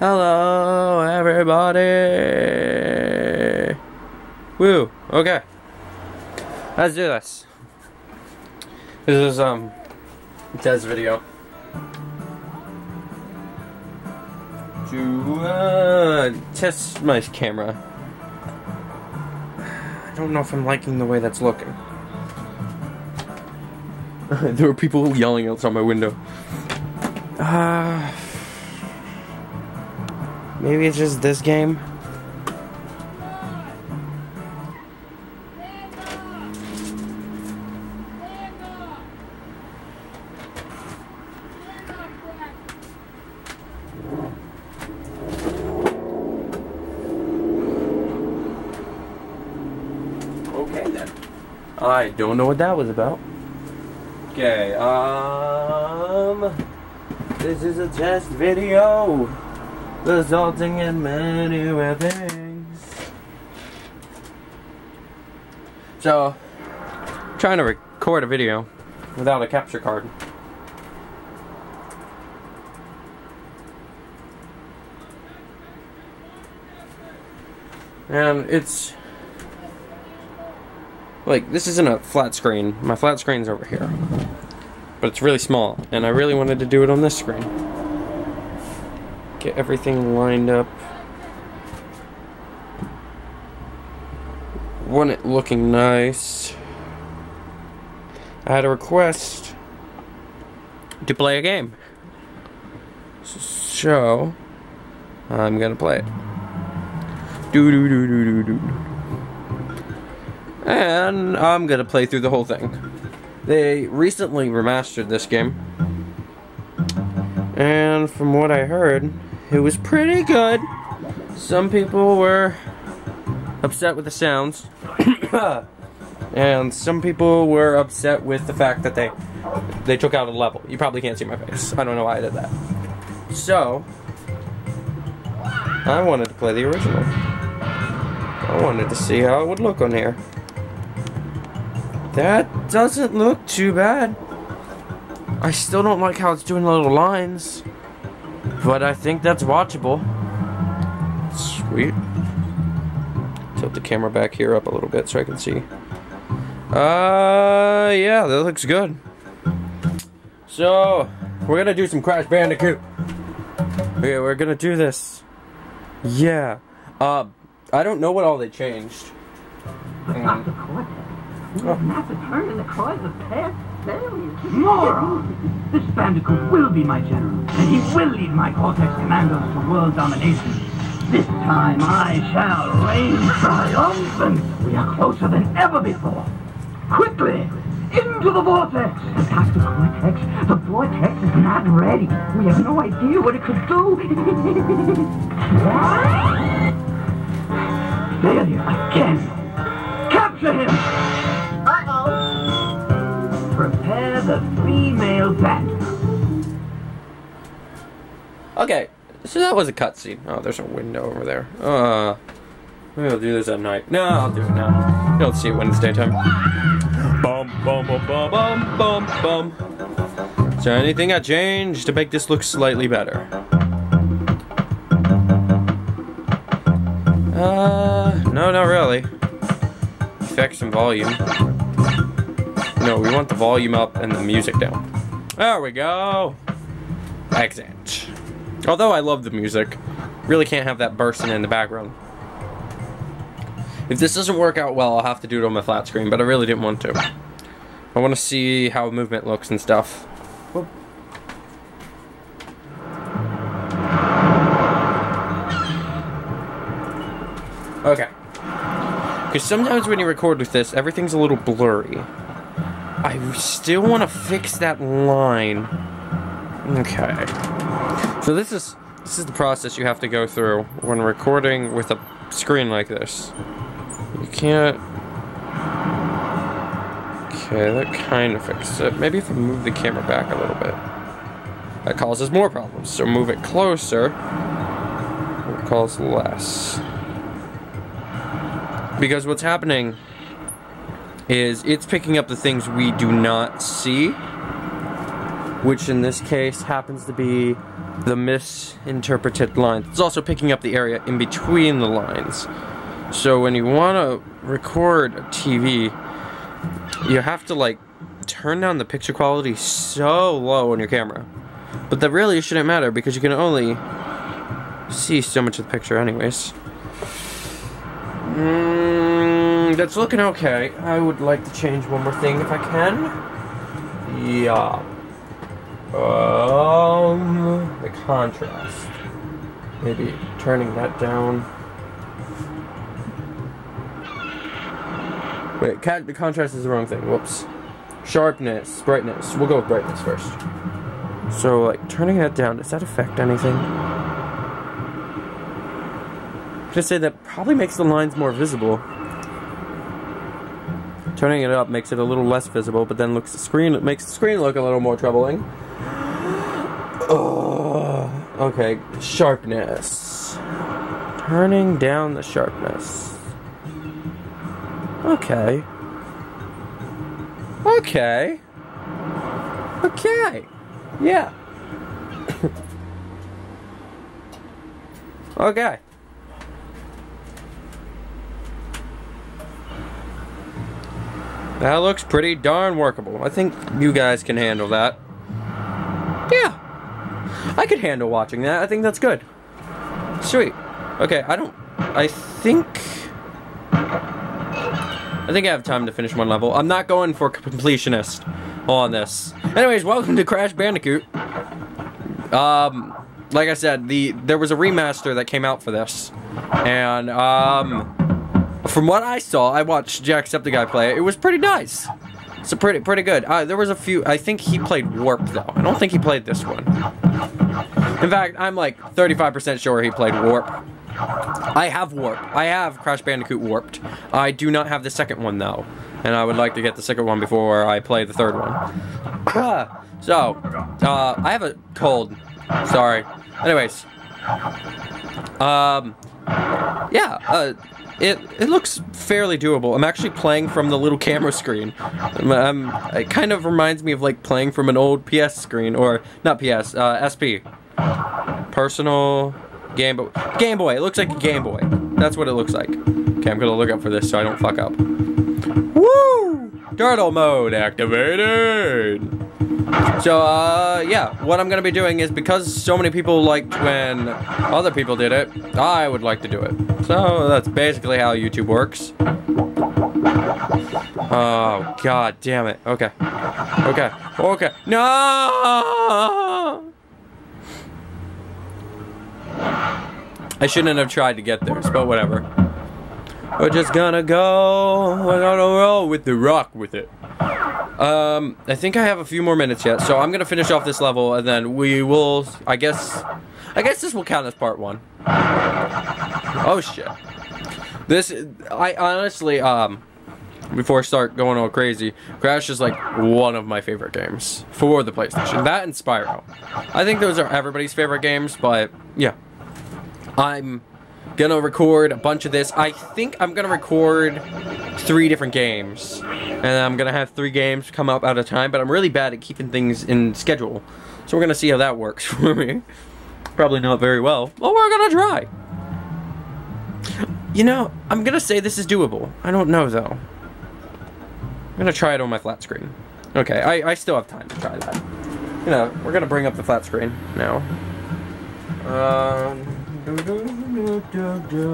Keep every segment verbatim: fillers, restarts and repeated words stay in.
Hello, everybody. Woo. Okay. Let's do this. This is um Ted's video. To uh, test my camera. I don't know if I'm liking the way that's looking. There were people yelling outside my window. Uh, maybe it's just this game. Okay then. I don't know what that was about. Okay, um, this is a test video, resulting in many things. So, I'm trying to record a video without a capture card. And it's, like, this isn't a flat screen. My flat screen's over here. But it's really small, and I really wanted to do it on this screen. Get everything lined up. Want it looking nice. I had a request to play a game. So, I'm gonna play it. Do do do do do do. And I'm gonna play through the whole thing. They recently remastered this game, and from what I heard, it was pretty good. Some people were upset with the sounds, and some people were upset with the fact that they they took out a level. You probably can't see my face. I don't know why I did that. So, I wanted to play the original. I wanted to see how it would look on here. That doesn't look too bad. I still don't like how it's doing the little lines, but I think that's watchable. Sweet. Tilt the camera back here up a little bit so I can see. Uh, yeah, that looks good. So, we're gonna do some Crash Bandicoot. Okay, we're gonna do this. Yeah. Uh, I don't know what all they changed. Um, You'll have to turn in the cries of past failures. Moron! This Bandicoot will be my general, and he will lead my Cortex Commandos to world domination. This time I shall reign triumphant. We are closer than ever before. Quickly, into the Vortex! Attack the Cortex. The Vortex is not ready. We have no idea what it could do. Failure again. Capture him! Prepare the female bat. Okay, so that was a cutscene. Oh, there's a window over there. Uh, maybe I'll do this at night. No, I'll do it now. You don't see it when it's daytime. Bum, bum, bum, bum, bum, bum. Is there anything I changed to make this look slightly better? Uh, no, not really. Effects and volume. No, we want the volume up and the music down. There we go. Exit. Although I love the music, really can't have that bursting in the background. If this doesn't work out well, I'll have to do it on my flat screen, but I really didn't want to. I want to see how movement looks and stuff. Whoop. Okay. Because sometimes when you record with this, everything's a little blurry. I still want to fix that line. Okay. So this is this is the process you have to go through when recording with a screen like this. You can't. Okay, that kind of fixes it. Maybe if I move the camera back a little bit, that causes more problems. So move it closer. It causes less. Because what's happening is it's picking up the things we do not see, which in this case happens to be the misinterpreted line. It's also picking up the area in between the lines. So when you want to record a T V, you have to like turn down the picture quality so low on your camera. But that really shouldn't matter because you can only see so much of the picture anyways. Mm, that's looking okay. I would like to change one more thing if I can. Yeah. Um, the contrast. Maybe turning that down. Wait, cat, the contrast is the wrong thing. Whoops. Sharpness, brightness. We'll go with brightness first. So, like, turning that down, does that affect anything? I'm gonna say that probably makes the lines more visible. Turning it up makes it a little less visible, but then looks the screen, it makes the screen look a little more troubling. Ugh. Okay, sharpness. Turning down the sharpness. Okay. Okay. Okay. Yeah. Okay. That looks pretty darn workable. I think you guys can handle that. Yeah. I could handle watching that. I think that's good. Sweet. Okay, I don't... I think... I think I have time to finish one level. I'm not going for completionist on this. Anyways, welcome to Crash Bandicoot. Um, like I said, the there was a remaster that came out for this. And, um, from what I saw, I watched Jacksepticeye play it. It was pretty nice. So pretty, pretty good. Uh, there was a few, I think he played Warped, though. I don't think he played this one. In fact, I'm like thirty-five percent sure he played Warped. I have Warped. I have Crash Bandicoot Warped. I do not have the second one, though. And I would like to get the second one before I play the third one. So, uh, I have a cold. Sorry. Anyways. Um, yeah, uh, it, it looks fairly doable. I'm actually playing from the little camera screen. I'm, I'm, it kind of reminds me of, like, playing from an old P S screen. Or, not P S, uh, S P. Personal... Game Boy. Game Boy. It looks like a Game Boy. That's what it looks like. Okay, I'm gonna look up for this so I don't fuck up. Woo! Turtle mode activated! So, uh, yeah. What I'm gonna be doing is because so many people liked when other people did it, I would like to do it. So, that's basically how YouTube works. Oh, god damn it. Okay. Okay. Okay. No! I shouldn't have tried to get this, but whatever. We're just gonna go, we're gonna roll with the rock with it. Um, I think I have a few more minutes yet, so I'm gonna finish off this level and then we will, I guess, I guess this will count as part one. Oh shit. This, I honestly, um, before I start going all crazy, Crash is like one of my favorite games for the PlayStation. That and Spyro. I think those are everybody's favorite games, but yeah. I'm gonna record a bunch of this. I think I'm gonna record three different games. And I'm gonna have three games come up at a time, but I'm really bad at keeping things in schedule. So we're gonna see how that works for me. Probably not very well, but we're gonna try. You know, I'm gonna say this is doable. I don't know though. I'm gonna try it on my flat screen. Okay, I, I still have time to try that. You know, we're gonna bring up the flat screen now. Um... Do, do, do, do, do.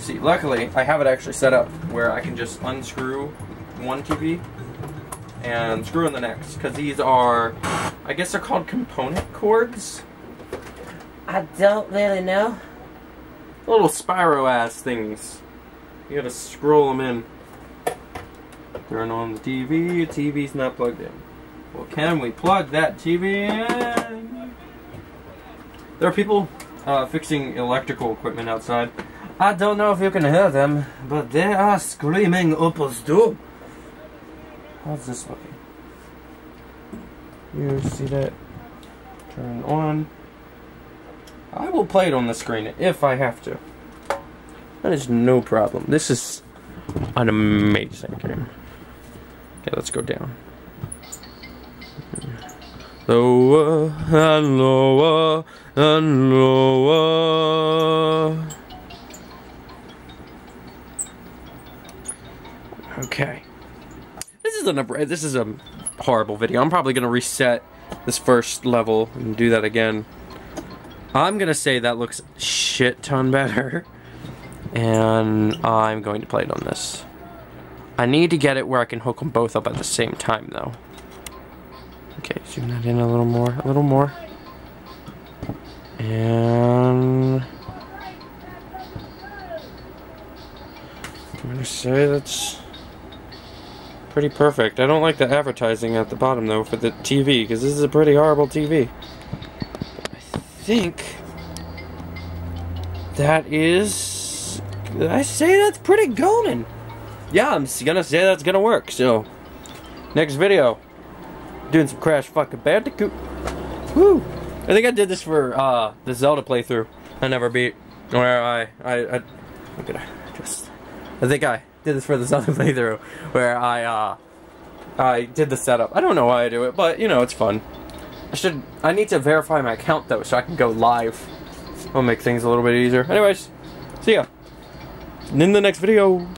See, luckily, I have it actually set up where I can just unscrew one T V and screw in the next, because these are, I guess they're called component cords? I don't really know. Little Spyro-ass things. You gotta scroll them in. Turn on the T V, T V's not plugged in. Well, can we plug that T V in? There are people uh, fixing electrical equipment outside. I don't know if you can hear them, but they are screaming up a storm. How's this looking? You see that? Turn on. I will play it on the screen if I have to. That is no problem. This is an amazing game. Okay, let's go down. Lower and lower and lower. Okay. This is an this is a horrible video. I'm probably gonna reset this first level and do that again. I'm gonna say that looks a shit ton better, and I'm going to play it on this. I need to get it where I can hook them both up at the same time, though. Okay, zoom that in a little more, a little more. And I'm gonna say that's pretty perfect. I don't like the advertising at the bottom, though, for the T V, because this is a pretty horrible T V. I think that is... I say that's pretty golden. Yeah, I'm gonna say that's gonna work. So, next video, doing some Crash fucking Bandicoot. Woo! I think I did this for uh, the Zelda playthrough I never beat. Where I, I, I, I'm gonna just. I think I did this for the Zelda playthrough where I, uh, I did the setup. I don't know why I do it, but you know it's fun. I should. I need to verify my account though, so I can go live. It'll make things a little bit easier. Anyways, see ya in the next video.